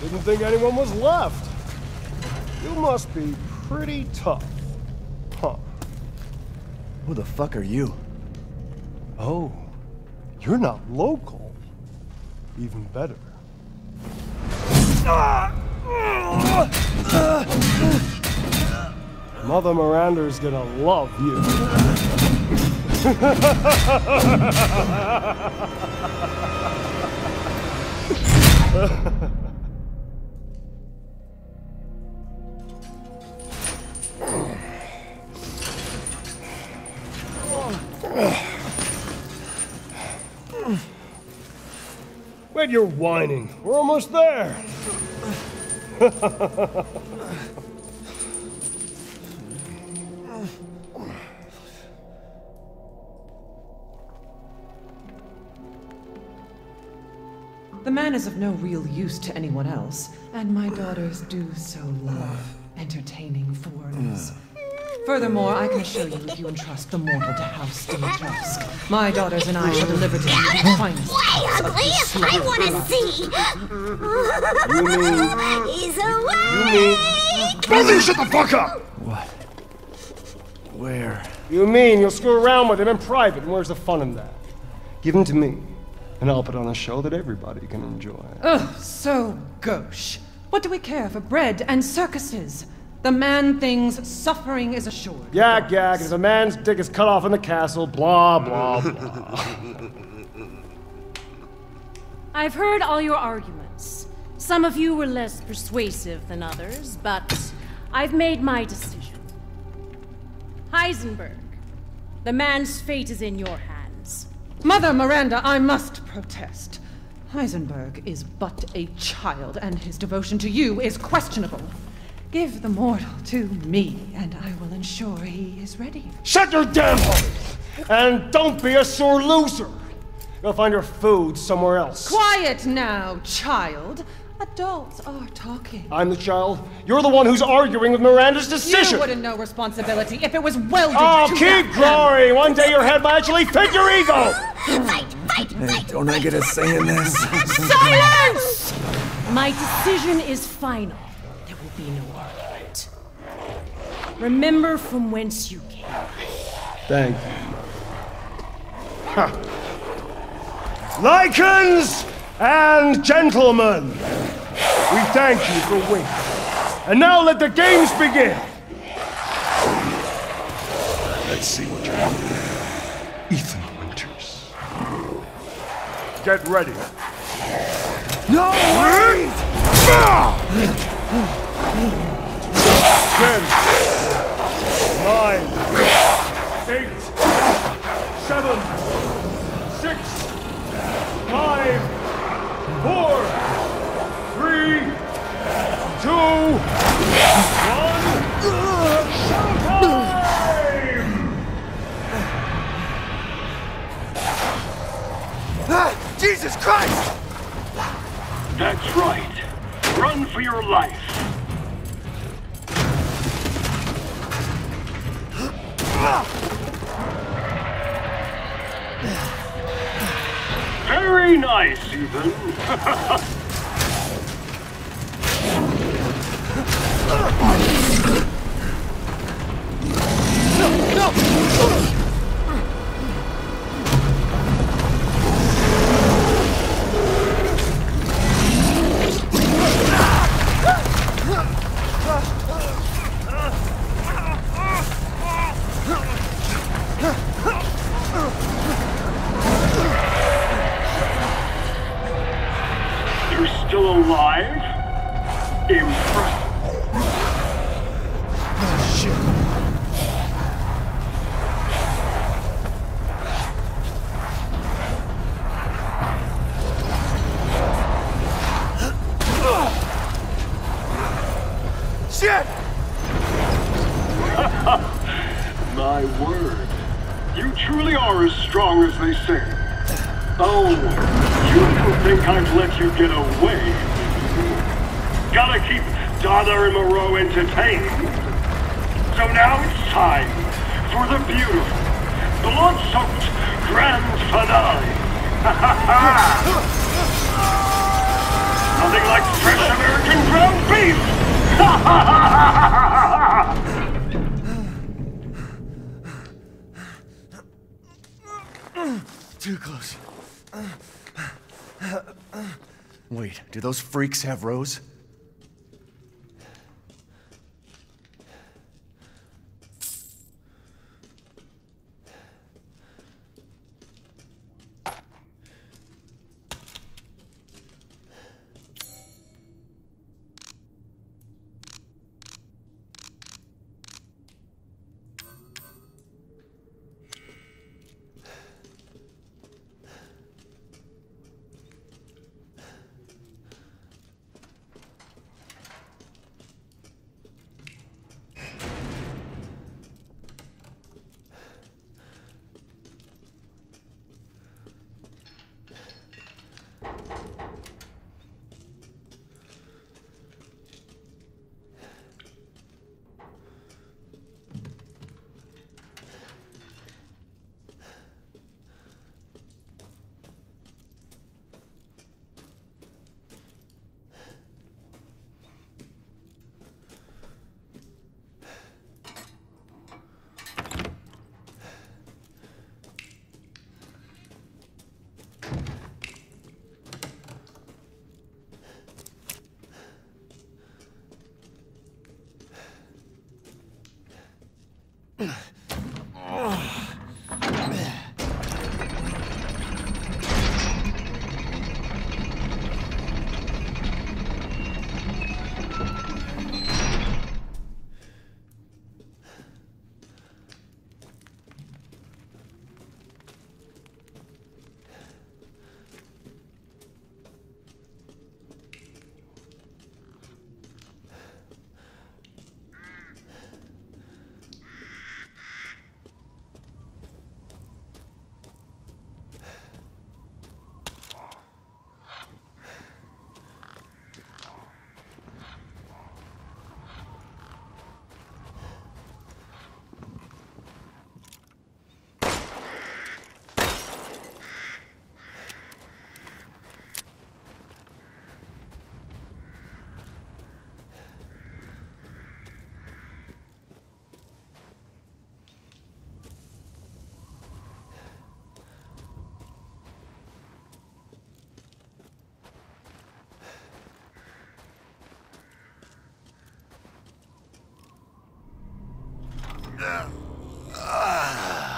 Didn't think anyone was left. You must be pretty tough. Huh. Who the fuck are you? Oh, you're not local. Even better. Mother Miranda's gonna love you. Wait, you're whining. We're almost there. The man is of no real use to anyone else, and my daughters do so love entertaining foreigners. Furthermore, I can assure you, if you entrust the mortal to House Dimitrescu, my daughters and I shall deliver to you the finest house of this slave. I want to see! He's awake! Buzzy, shut the fuck up! What? Where? You mean you'll screw around with him in private, and where's the fun in that? Give him to me, and I'll put on a show that everybody can enjoy. Ugh, so gauche. What do we care for bread and circuses? The man-thing's suffering is assured. Yak, yak, as a man's dick is cut off in the castle, blah, blah, blah. I've heard all your arguments. Some of you were less persuasive than others, but I've made my decision. Heisenberg, the man's fate is in your hands. Mother Miranda, I must protest. Heisenberg is but a child, and his devotion to you is questionable. Give the mortal to me, and I will ensure he is ready. Shut your damn hole! And don't be a sore loser! You'll find your food somewhere else. Quiet now, child. Adults are talking. I'm the child. You're the one who's arguing with Miranda's decision. You wouldn't know responsibility if it was welded to keep glory! One day your head might actually fit your ego! Fight! Don't I get a say in this? Silence! My decision is final. Be no argument. Remember from whence you came. Thank you. Ha. Lycans and gentlemen, we thank you for winning. And now let the games begin. Let's see what you're doing. Ethan Winters. Get ready. No! Please. 10, 9, 8, 7, 6, 5, 4, 3, 2, 1. Showtime! Ah, Jesus Christ! That's right. Run for your life. Very nice, Ethan. No! You get away. Gotta keep Donna and Moreau entertained. So now it's time for the beautiful, blood-soaked grand finale. Nothing like fresh air. leave! Too close. Wait, do those freaks have Rose?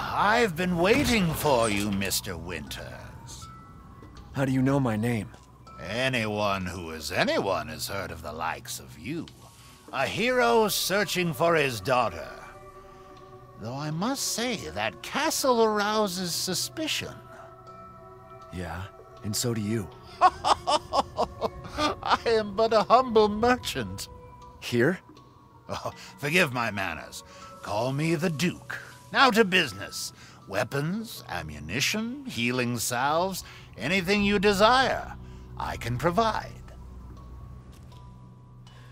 I've been waiting for you, Mr. Winters. How do you know my name? Anyone who is anyone has heard of the likes of you. A hero searching for his daughter. Though I must say, that castle arouses suspicion. Yeah, and so do you. I am but a humble merchant. Here? Oh, forgive my manners. Call me the Duke. Now to business. Weapons, ammunition, healing salves, anything you desire, I can provide.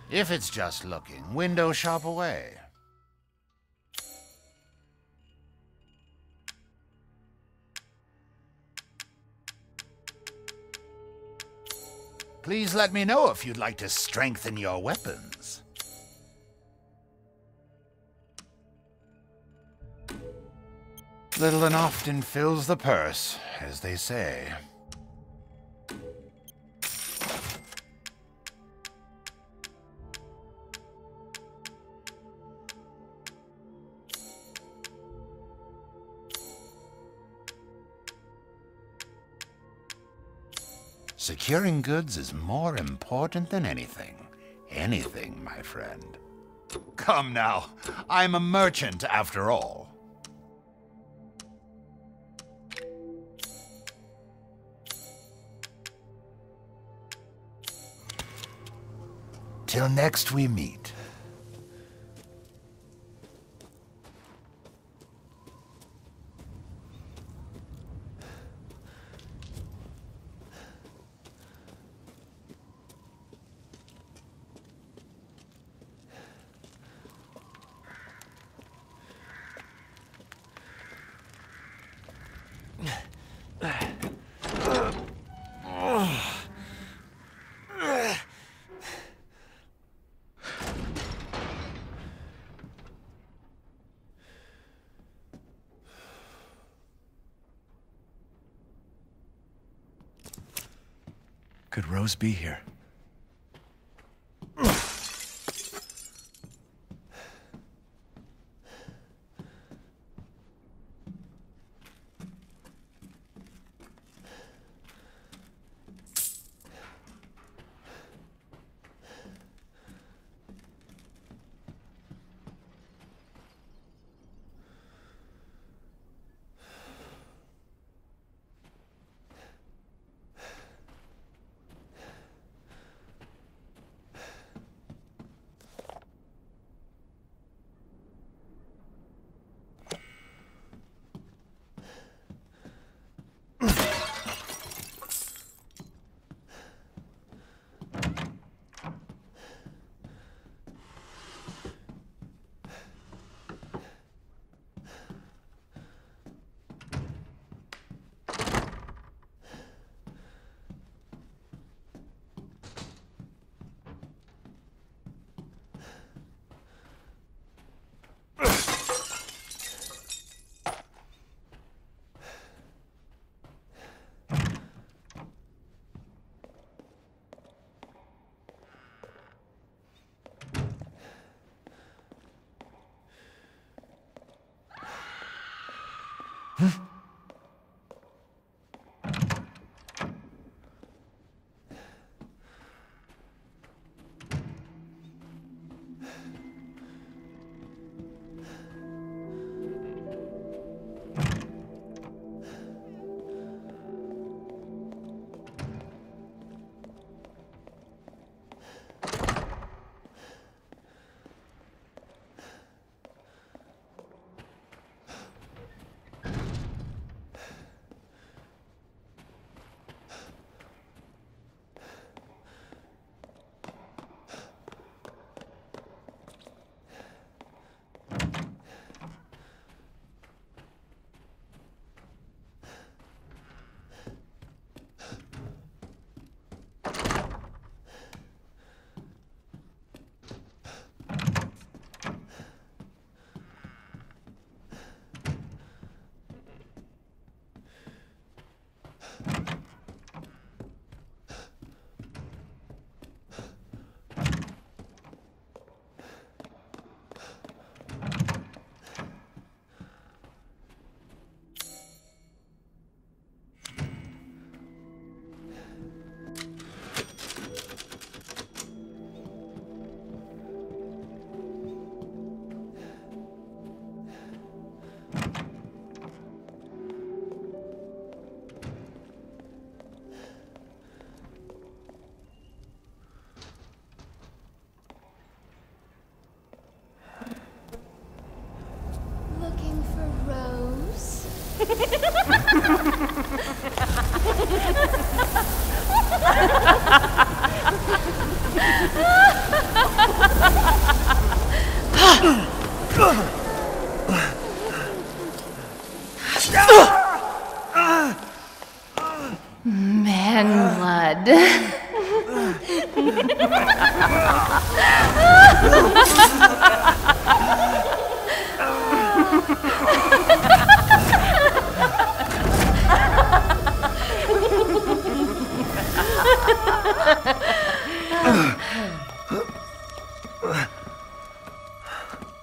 If it's just looking, window shop away. Please let me know if you'd like to strengthen your weapons. Little and often fills the purse, as they say. Securing goods is more important than anything. Anything, my friend. Come now, I'm a merchant after all. Till next we meet. Could Rose be here?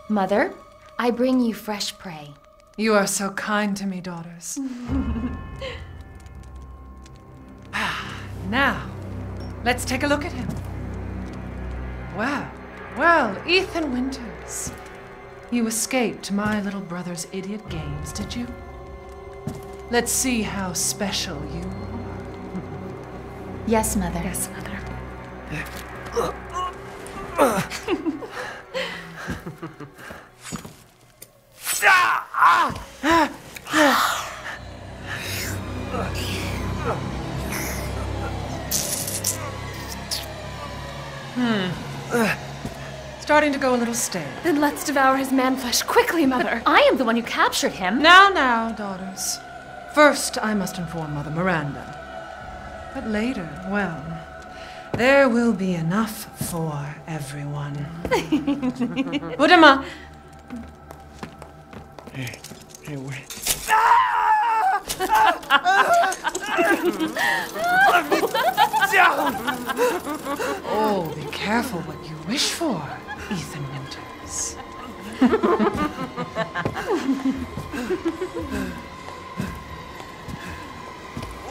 Mother, I bring you fresh prey. You are so kind to me, daughters. Now, let's take a look at him. Well, well, Ethan Winters. You escaped my little brother's idiot games, did you? Let's see how special you are. Yes, Mother. Yes, Mother. Starting to go a little stale. Then let's devour his man-flesh quickly, Mother. But I am the one who captured him. Now, now, daughters. First, I must inform Mother Miranda. But later, well, there will be enough for everyone. Budema. Hey, wait. Ah! Oh, be careful what you wish for, Ethan Winters.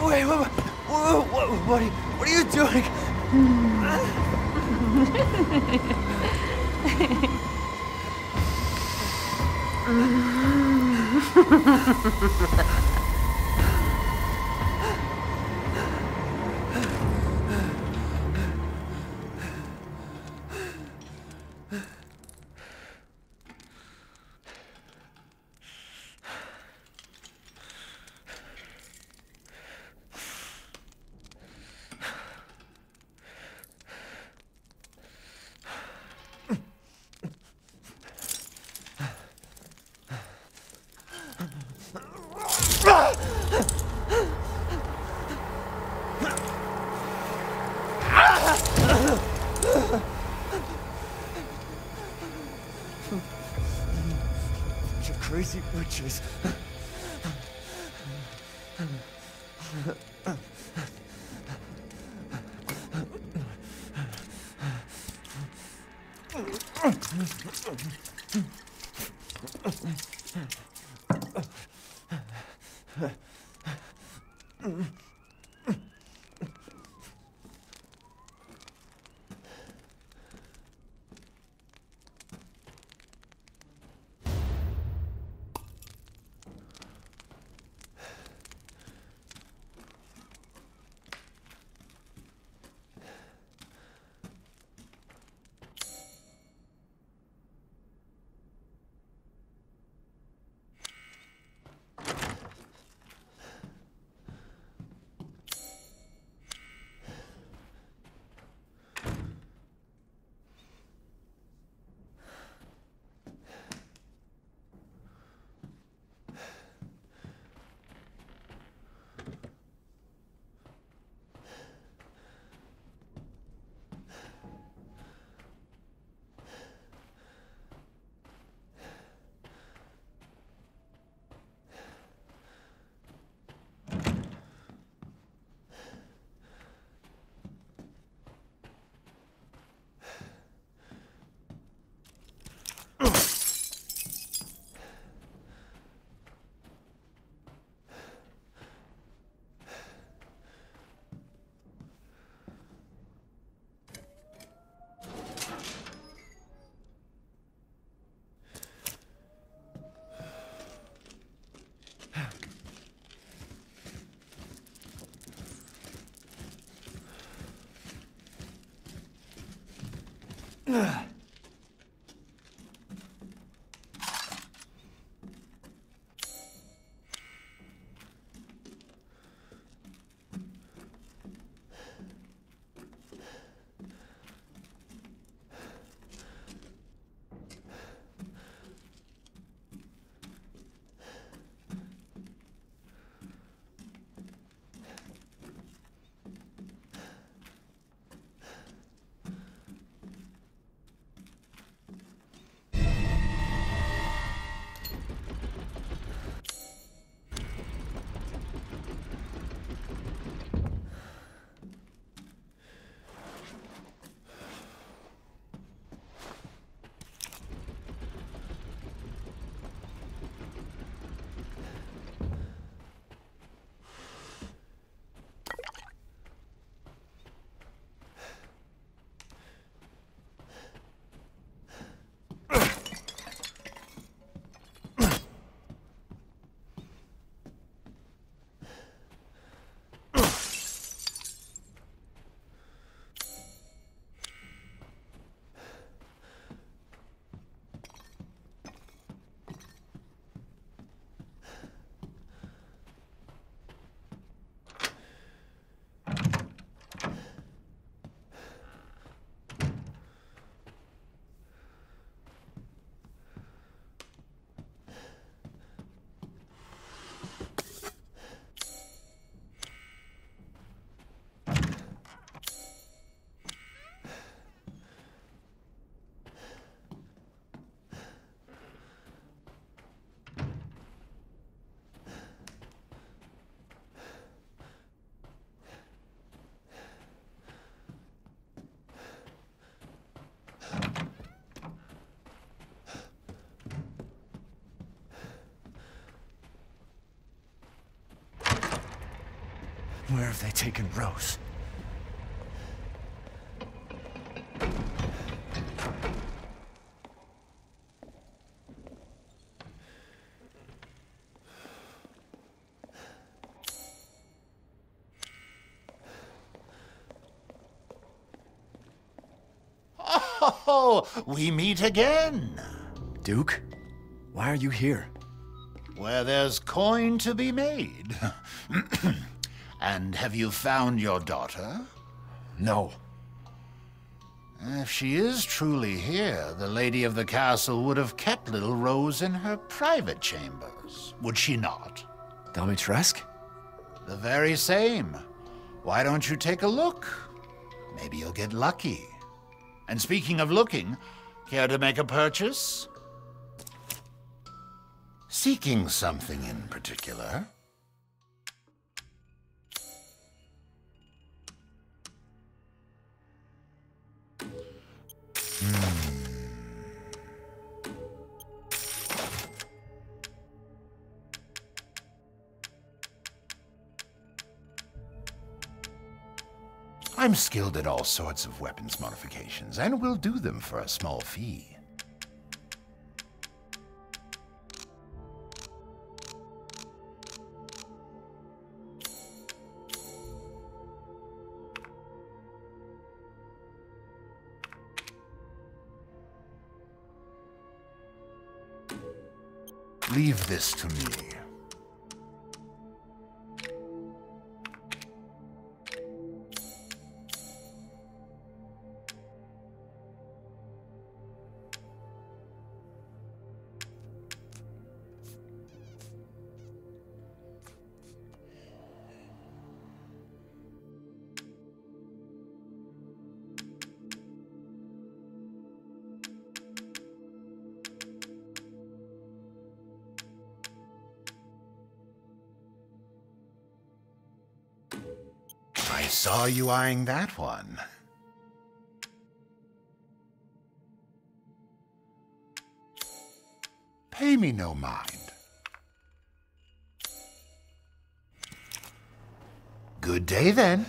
Wait, what are you doing? You crazy witches. Where have they taken Rose? Oh, we meet again. Duke, why are you here? Where there's coin to be made. And have you found your daughter? No. If she is truly here, the lady of the castle would have kept little Rose in her private chambers, would she not? Dimitrescu? The very same. Why don't you take a look? Maybe you'll get lucky. And speaking of looking, care to make a purchase? Seeking something in particular? I'm skilled at all sorts of weapons modifications, and will do them for a small fee. Leave this to me. I saw you eyeing that one. Pay me no mind. Good day, then.